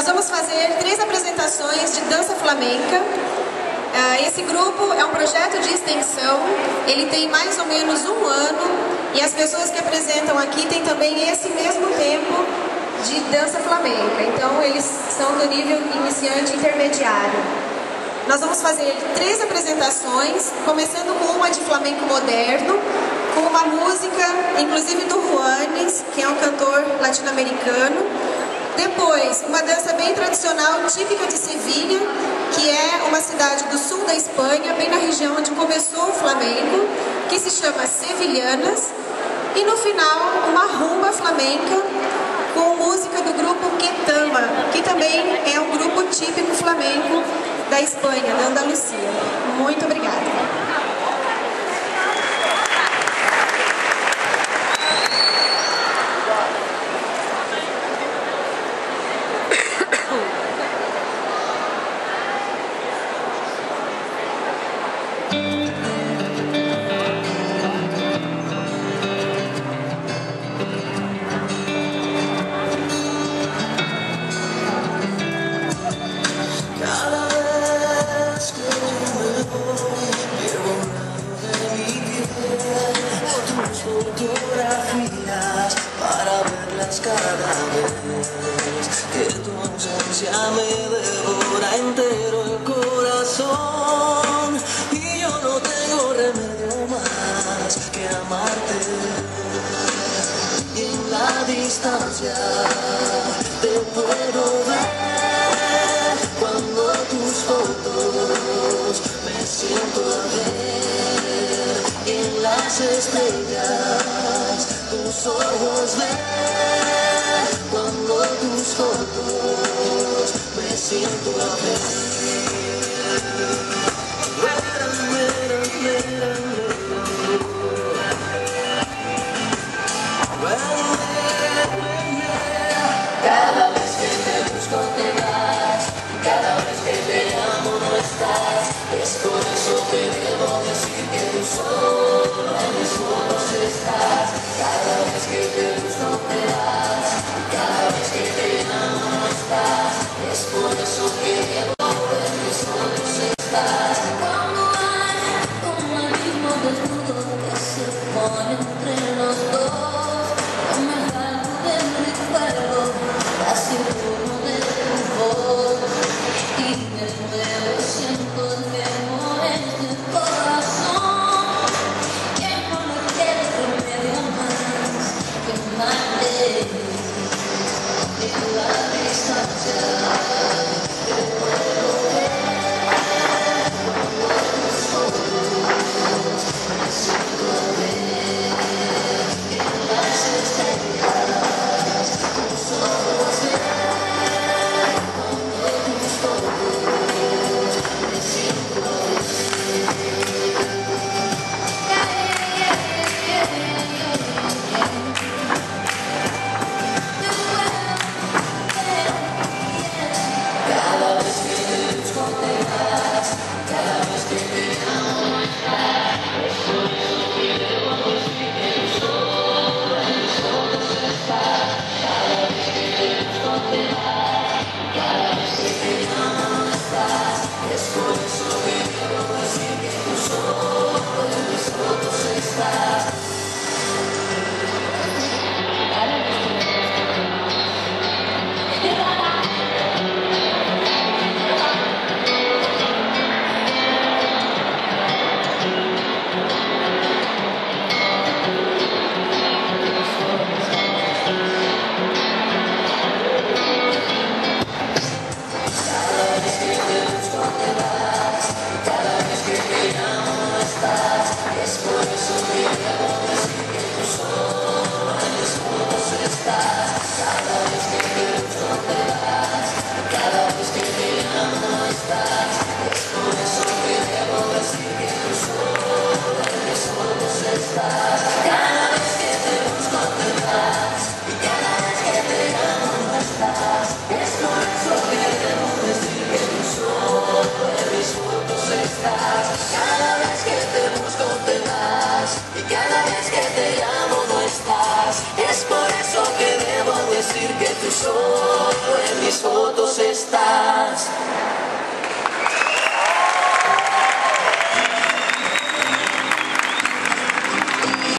Nós vamos fazer 3 apresentações de dança flamenca. Esse grupo é um projeto de extensão, ele tem mais ou menos um ano e as pessoas que apresentam aqui têm também esse mesmo tempo de dança flamenca, então eles são do nível iniciante intermediário. Nós vamos fazer 3 apresentações, começando com uma de flamenco moderno, com uma música, inclusive do Juanes, que é um cantor latino-americano. Depois, uma dança bem tradicional, típica de Sevilha, que é uma cidade do sul da Espanha, bem na região onde começou o flamenco, que se chama Sevilhanas. E no final, uma rumba flamenca com música do grupo Ketama, que também é um grupo típico flamenco da Espanha, da Andalucia. Muito obrigada. Por eso que debo decir que tú solo en mis fotos estás.